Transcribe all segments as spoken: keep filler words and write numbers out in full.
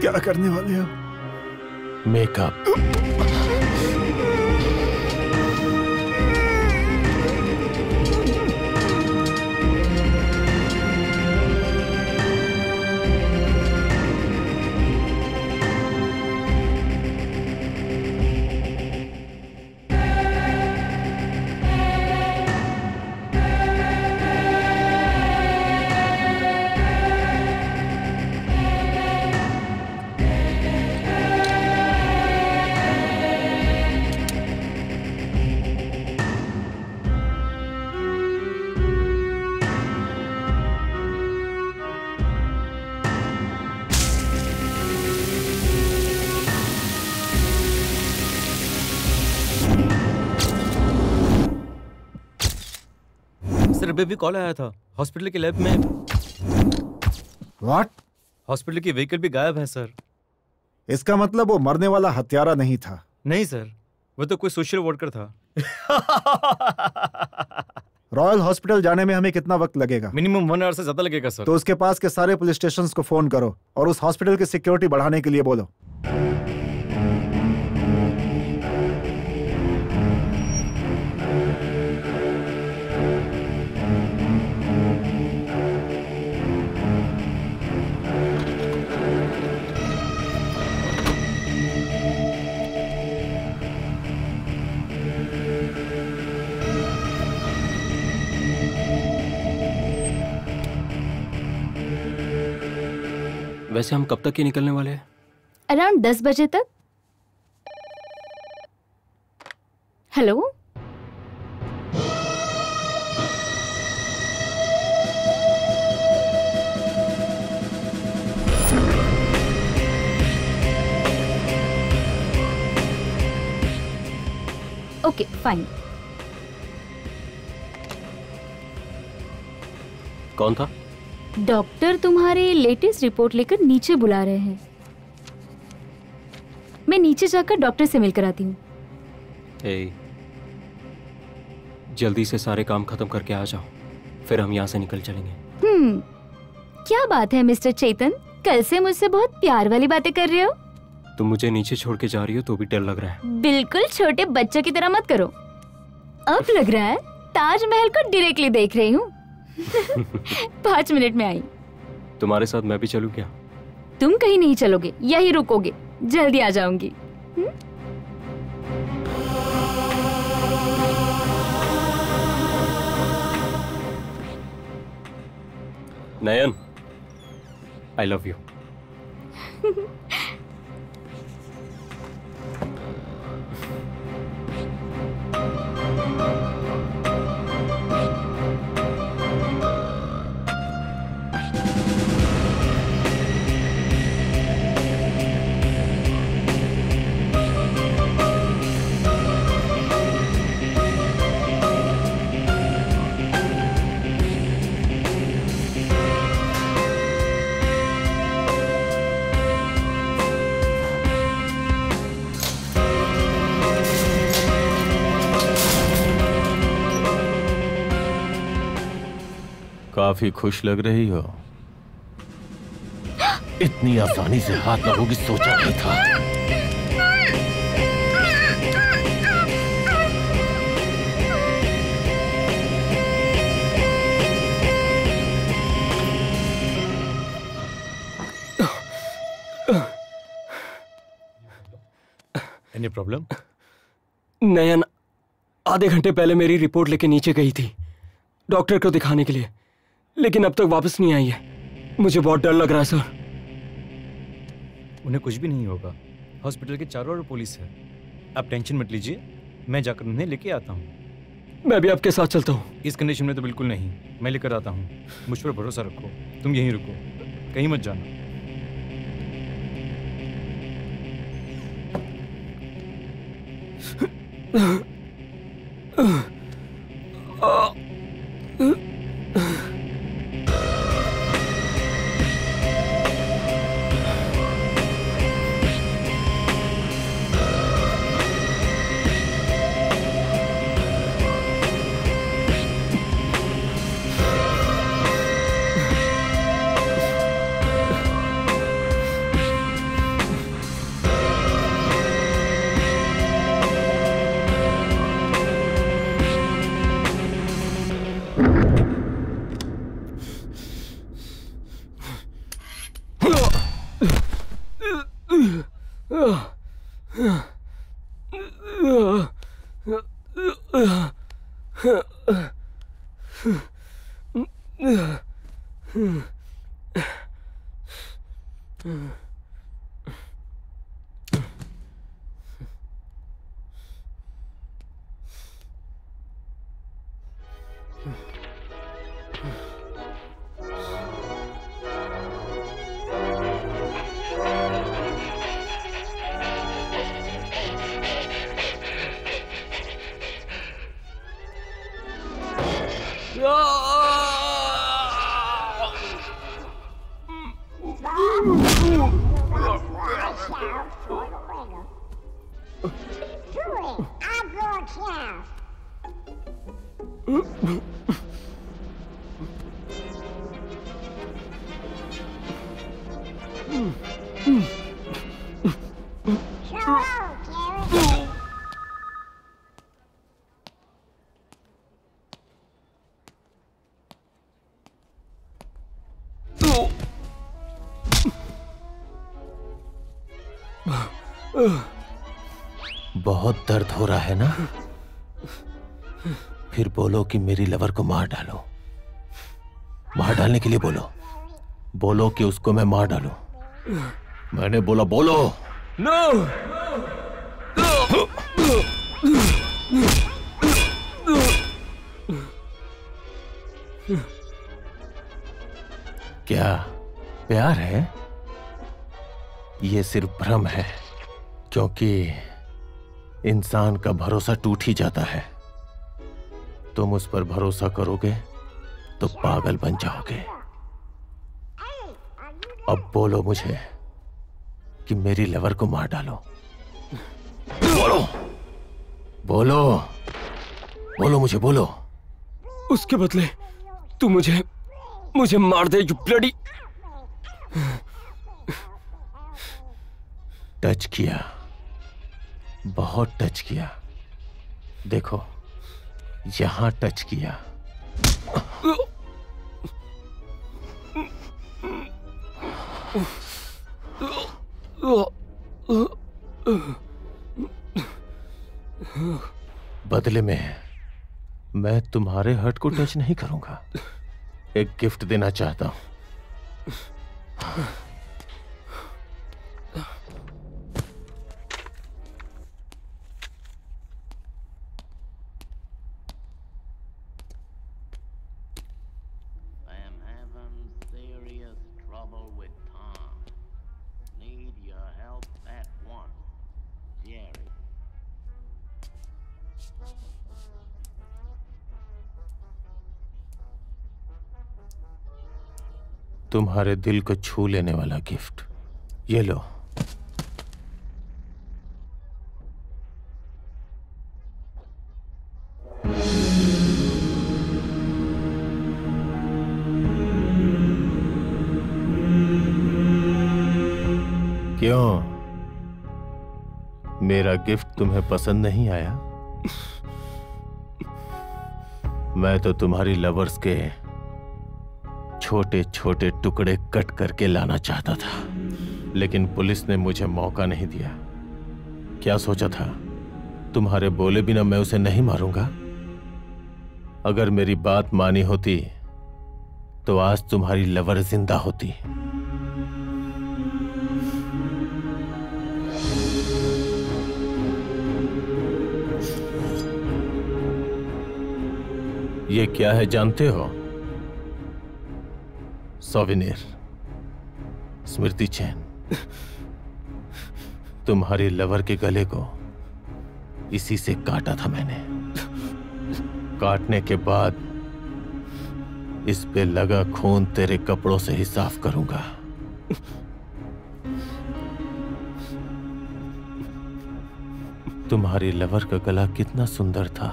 क्या करने वाले हो? मेकअप। बेबी कॉल आया था हॉस्पिटल के लैब में। व्हाट? हॉस्पिटल की व्हीकल भी गायब है सर। इसका मतलब वो मरने वाला हत्यारा नहीं था? नहीं सर, वो तो कोई सोशल वर्कर था। रॉयल हॉस्पिटल जाने में हमें कितना वक्त लगेगा? मिनिमम वन आवर से ज्यादा लगेगा सर। तो उसके पास के सारे पुलिस स्टेशन को फोन करो और उस हॉस्पिटल की सिक्योरिटी बढ़ाने के लिए बोलो। वैसे हम कब तक ये निकलने वाले हैं? अराउंड दस बजे तक। Hello, okay fine. कौन था? डॉक्टर तुम्हारे लेटेस्ट रिपोर्ट लेकर नीचे बुला रहे हैं। मैं नीचे जाकर डॉक्टर से मिलकर आती हूँ। ए, जल्दी से सारे काम खत्म करके आ जाओ, फिर हम यहाँ से निकल चलेंगे। हम्म, क्या बात है मिस्टर चेतन, कल से मुझसे बहुत प्यार वाली बातें कर रहे हो। तुम मुझे नीचे छोड़ के जा रही हो तो भी डर लग रहा है। बिल्कुल छोटे बच्चों की तरह मत करो। अब लग रहा है ताजमहल को डायरेक्टली देख रही हूँ। पाँच मिनट में आई। तुम्हारे साथ मैं भी चलूं क्या? तुम कहीं नहीं चलोगे, यही रुकोगे। जल्दी आ जाऊंगी। Nayan, I love you. काफी खुश लग रही हो। इतनी आसानी से हाथ लगोगी सोचा नहीं था। Any problem? नयन आधे घंटे पहले मेरी रिपोर्ट लेके नीचे गई थी डॉक्टर को दिखाने के लिए, लेकिन अब तक वापस नहीं आई है। मुझे बहुत डर लग रहा है सर। उन्हें कुछ भी नहीं होगा, हॉस्पिटल के चारों ओर पुलिस है। आप टेंशन मत लीजिए, मैं जाकर उन्हें लेके आता हूँ। मैं भी आपके साथ चलता हूँ। इस कंडीशन में तो बिल्कुल नहीं, मैं लेकर आता हूँ। मुझ पर भरोसा रखो। तुम यहीं रुको, कहीं मत जाना। बहुत दर्द हो रहा है ना? फिर बोलो कि मेरी लवर को मार डालो। मार डालने के लिए बोलो। बोलो कि उसको मैं मार डालूं। मैंने बोला बोलो। नो। क्या प्यार है? ये सिर्फ भ्रम है, क्योंकि इंसान का भरोसा टूट ही जाता है। तुम उस पर भरोसा करोगे तो पागल बन जाओगे। अब बोलो मुझे कि मेरी लवर को मार डालो। बोलो बोलो बोलो मुझे बोलो। उसके बदले तू मुझे मुझे मार दे, यू ब्लडी। टच किया, बहुत टच किया। देखो यहां टच किया। बदले में मैं तुम्हारे हार्ट को टच नहीं करूंगा। एक गिफ्ट देना चाहता हूं। तुम्हारे दिल को छू लेने वाला गिफ्ट, ये लो। क्यों, मेरा गिफ्ट तुम्हें पसंद नहीं आया? मैं तो तुम्हारी लवर्स के छोटे छोटे टुकड़े कट करके लाना चाहता था, लेकिन पुलिस ने मुझे मौका नहीं दिया। क्या सोचा था, तुम्हारे बोले बिना मैं उसे नहीं मारूंगा? अगर मेरी बात मानी होती तो आज तुम्हारी लवर जिंदा होती। ये क्या है जानते हो? सोविनेर, स्मृति चैन। तुम्हारे लवर के गले को इसी से काटा था मैंने। काटने के बाद इस पे लगा खून तेरे कपड़ों से ही साफ करूंगा। तुम्हारी लवर का गला कितना सुंदर था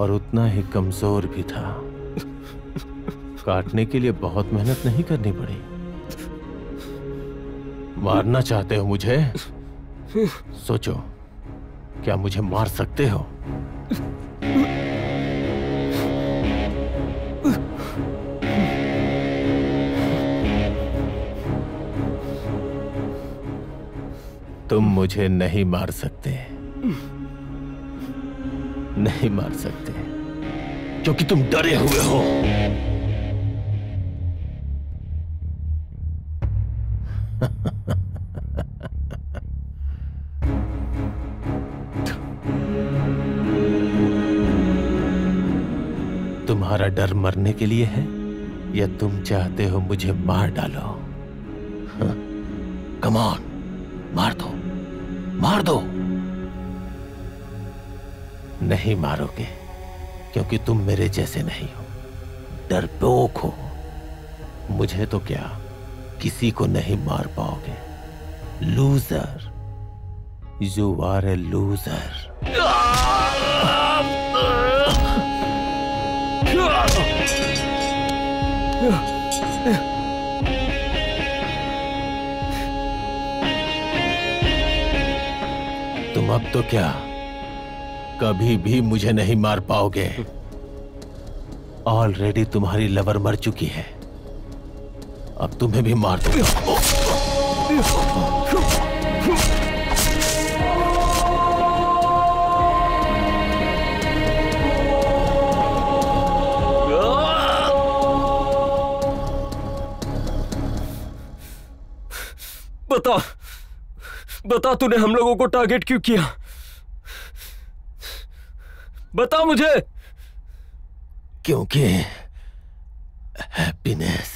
और उतना ही कमजोर भी था। काटने के लिए बहुत मेहनत नहीं करनी पड़ी। मारना चाहते हो मुझे? सोचो, क्या मुझे मार सकते हो? तुम मुझे नहीं मार सकते। नहीं मार सकते क्योंकि तुम डरे हुए हो। तुम्हारा डर मरने के लिए है या तुम चाहते हो मुझे मार डालो? कम ऑन, मार दो, मार दो। नहीं मारोगे क्योंकि तुम मेरे जैसे नहीं हो, डरपोक हो। मुझे तो क्या, किसी को नहीं मार पाओगे। Loser, you are a loser. तुम अब तो क्या, कभी भी मुझे नहीं मार पाओगे। ऑलरेडी तुम्हारी लवर मर चुकी है, अब तुम्हें भी मार दूंगा। बताओ बता तूने हम लोगों को टारगेट क्यों किया? बता मुझे। क्योंकि हैप्पीनेस,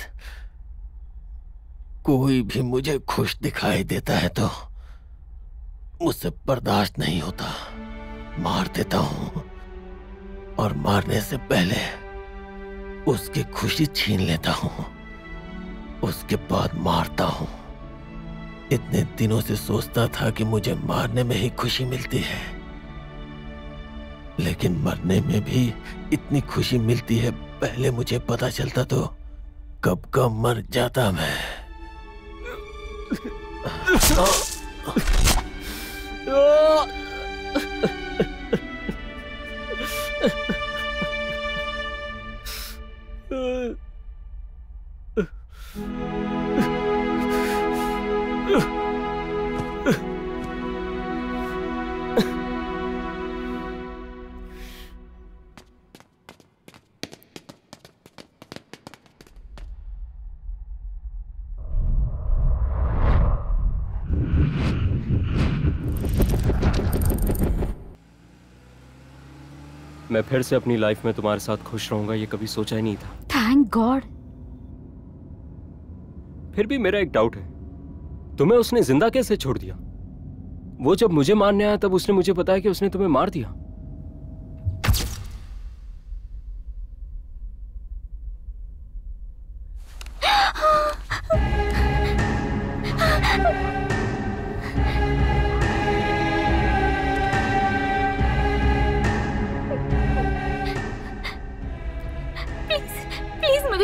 कोई भी मुझे खुश दिखाई देता है तो मुझसे बर्दाश्त नहीं होता, मार देता हूं और मारने से पहले उसकी खुशी छीन लेता हूं, उसके बाद मारता हूं। इतने दिनों से सोचता था कि मुझे मारने में ही खुशी मिलती है, लेकिन मरने में भी इतनी खुशी मिलती है। पहले मुझे पता चलता तो कब का मर जाता मैं। मैं फिर से अपनी लाइफ में तुम्हारे साथ खुश रहूंगा ये कभी सोचा ही नहीं था। Thank God. फिर भी मेरा एक डाउट है, तुम्हें उसने जिंदा कैसे छोड़ दिया? वो जब मुझे मारने आया तब उसने मुझे बताया कि उसने तुम्हें मार दिया।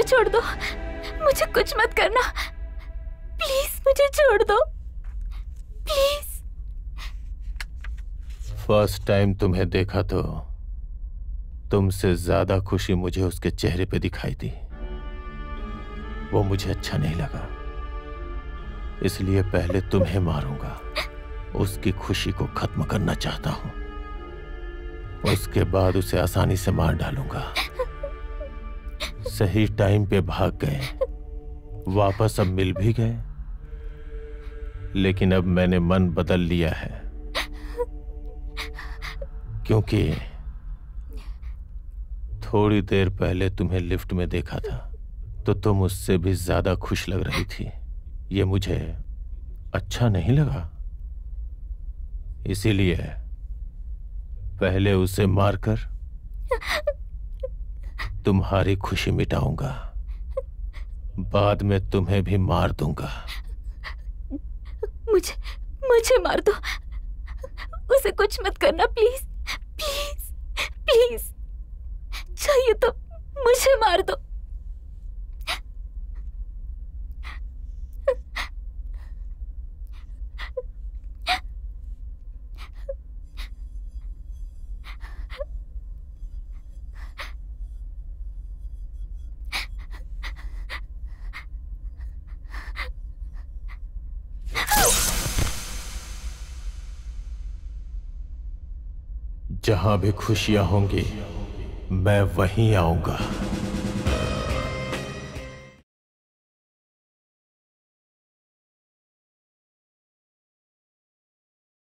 छोड़ दो मुझे, कुछ मत करना प्लीज, मुझे छोड़ दो प्लीज। फर्स्ट टाइम तुम्हें देखा तो तुमसे ज्यादा खुशी मुझे उसके चेहरे पे दिखाई दी। वो मुझे अच्छा नहीं लगा, इसलिए पहले तुम्हें मारूंगा, उसकी खुशी को खत्म करना चाहता हूं। उसके बाद उसे आसानी से मार डालूंगा। सही टाइम पे भाग गए, वापस अब मिल भी गए, लेकिन अब मैंने मन बदल लिया है क्योंकि थोड़ी देर पहले तुम्हें लिफ्ट में देखा था तो तुम उससे भी ज्यादा खुश लग रही थी। ये मुझे अच्छा नहीं लगा, इसीलिए पहले उसे मारकर तुम्हारी खुशी मिटाऊंगा, बाद में तुम्हें भी मार दूंगा। मुझे मुझे मार दो, उसे कुछ मत करना प्लीज प्लीज प्लीज, चाहिए तो मुझे मार दो। जहां भी खुशियां होंगी मैं वहीं आऊंगा।